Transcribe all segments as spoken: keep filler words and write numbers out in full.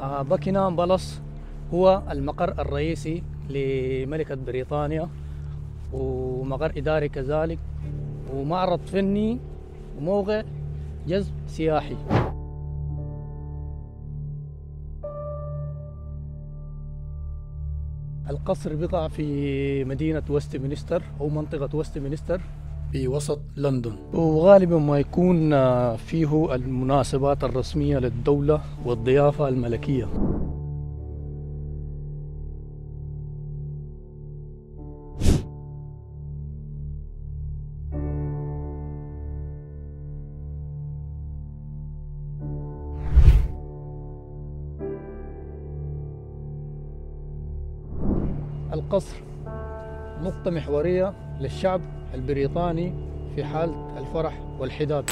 باكنغهام بالاس هو المقر الرئيسي لملكة بريطانيا ومقر إداري كذلك ومعرض فني وموقع جذب سياحي. القصر بيقع في مدينة وستمنستر أو منطقة وستمنستر في وسط لندن، وغالبا ما يكون فيه المناسبات الرسمية للدولة والضيافة الملكية. القصر نقطة محورية للشعب البريطاني في حالة الفرح والحداد.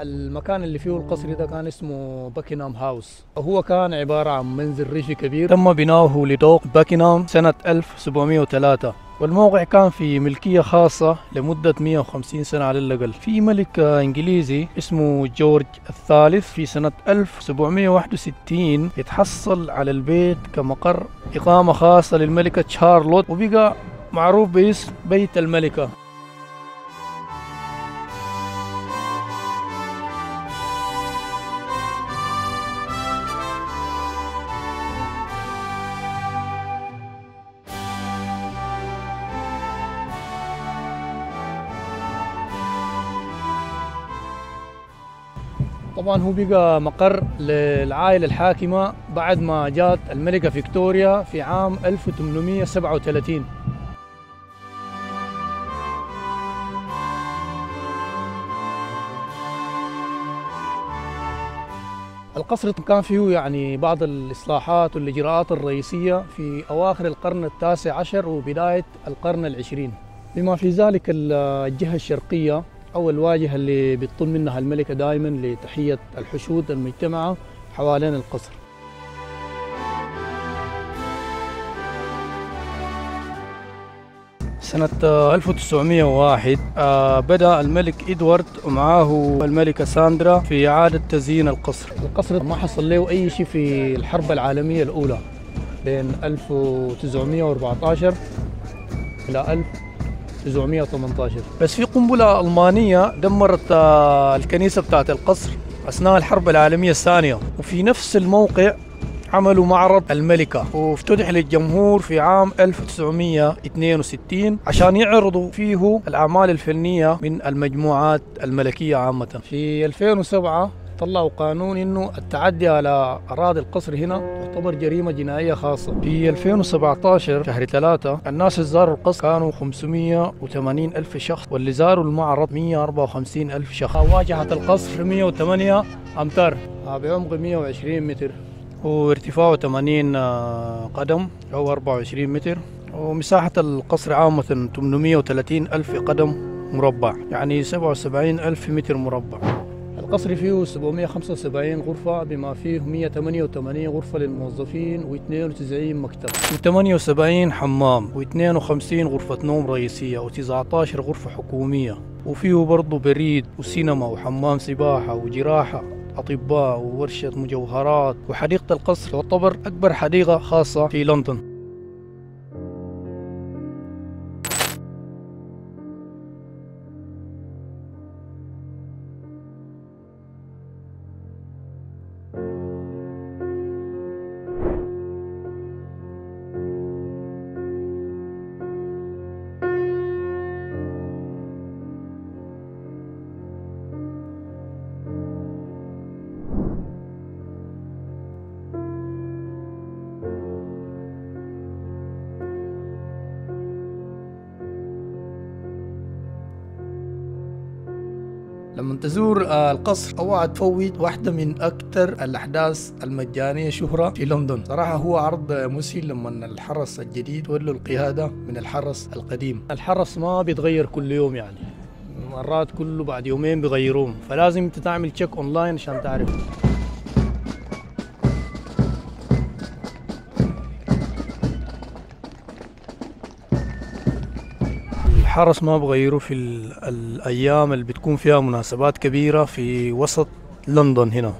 المكان اللي فيه القصر ده كان اسمه باكنغهام هاوس، هو كان عبارة عن منزل ريفي كبير تم بناؤه لدوق باكنغهام سنة ألف وسبعمئة وثلاثة، والموقع كان في ملكية خاصة لمدة مئة وخمسين سنة على الأقل. في ملك إنجليزي اسمه جورج الثالث في سنة ألف وسبعمئة وواحد وستين يتحصل على البيت كمقر إقامة خاصة للملكة شارلوت، وبقى معروف باسم بيت الملكة. طبعا هو بقى مقر للعائلة الحاكمة بعد ما جات الملكة فيكتوريا في عام ألف وثمانمئة وسبعة وثلاثين. القصر كان فيه يعني بعض الإصلاحات والإجراءات الرئيسية في أواخر القرن التاسع عشر وبداية القرن العشرين، بما في ذلك الجهة الشرقية أو الواجهة اللي بتطل منها الملكة دائما لتحية الحشود المجتمعة حوالين القصر. سنة ألف وتسعمئة وواحد بدأ الملك ادوارد ومعاه الملكة ساندرا في إعادة تزيين القصر. القصر ما حصل له أي شيء في الحرب العالمية الأولى بين ألف وتسعمئة وأربعة عشر إلى ألف وتسعمئة وثمانية عشر، بس في قنبلة ألمانية دمرت الكنيسة بتاعت القصر أثناء الحرب العالمية الثانية، وفي نفس الموقع عملوا معرض الملكة وافتتح للجمهور في عام ألف وتسعمئة واثنين وستين عشان يعرضوا فيه الأعمال الفنية من المجموعات الملكية عامة. في ألفين وسبعة طلعوا قانون إنه التعدي على أراضي القصر هنا تعتبر جريمة جنائية خاصة. في ألفين وسبعة عشر شهر ثلاثة الناس اللي زاروا القصر كانوا خمسمئة وثمانين ألف شخص، واللي زاروا المعرض مئة وأربعة وخمسين ألف شخص. واجهة القصر مئة وثمانية أمتار بعمق مئة وعشرين متر وارتفاعه ثمانين قدم أو أربعة وعشرين متر، ومساحة القصر عامة ثمانمئة وثلاثين ألف قدم مربع، يعني سبعة وسبعين ألف متر مربع. القصر فيه سبعمئة وخمسة وسبعين غرفة بما فيه مئة وثمانية وثمانين غرفة للموظفين واثنين وتسعين مكتب وثمانية وسبعين حمام واثنين وخمسين غرفة نوم رئيسية وتسعة عشر غرفة حكومية، وفيه برضه بريد وسينما وحمام سباحة وجراحة أطباء وورشة مجوهرات. وحديقة القصر تعتبر أكبر حديقة خاصة في لندن. لما تزور القصر اوعى تفوت واحدة من أكثر الأحداث المجانية شهرة في لندن. صراحة هو عرض مسهل لما الحرس الجديد ولوا القيادة من الحرس القديم. الحرس ما بيتغير كل يوم، يعني مرات كله بعد يومين بيغيروهم، فلازم تعمل تشيك أونلاين عشان تعرف. الحرس ما بغيره في الأيام اللي بتكون فيها مناسبات كبيرة في وسط لندن هنا.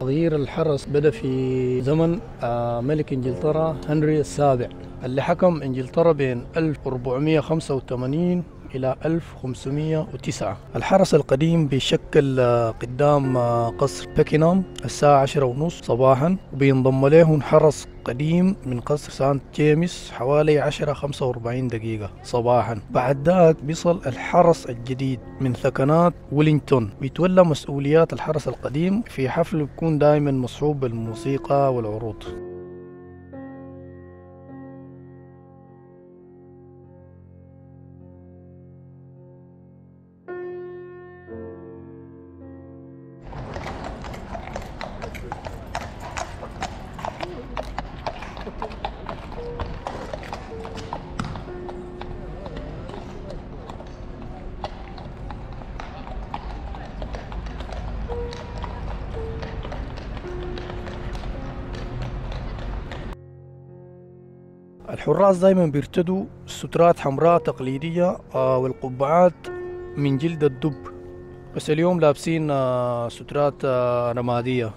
تغيير الحرس بدأ في زمن ملك إنجلترا هنري السابع اللي حكم إنجلترا بين ألف وأربعمئة وخمسة وثمانين إلى ألف وخمسمئة وتسعة. الحرس القديم بيشكل قدام قصر باكنغهام الساعة عشرة ونص صباحا، وبينضم له حرس قديم من قصر سانت جيمس حوالي عشرة خمسة وأربعين دقيقة صباحا. بعد ذاك بيصل الحرس الجديد من ثكنات ويلنجتون بيتولى مسؤوليات الحرس القديم في حفل بيكون دائما مصحوب بالموسيقى والعروض. الحراس دايما بيرتدوا سترات حمراء تقليدية والقبعات من جلد الدب، بس اليوم لابسين سترات رمادية.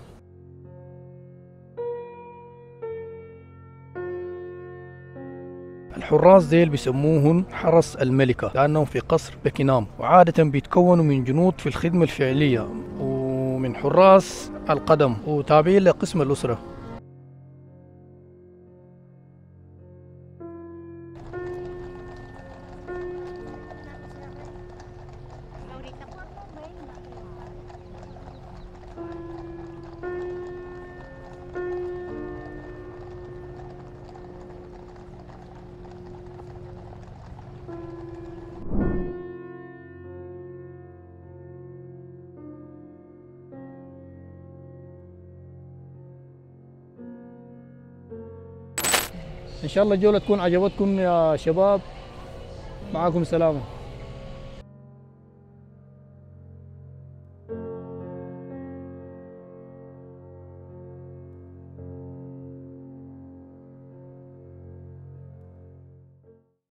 الحراس ديل بيسموهن حرس الملكة لأنهم في قصر باكنغهام، وعادة بيتكونوا من جنود في الخدمة الفعلية ومن حراس القدم وتابعين لقسم الأسرة. إن شاء الله الجولة تكون عجبتكم يا شباب، معاكم سلامة.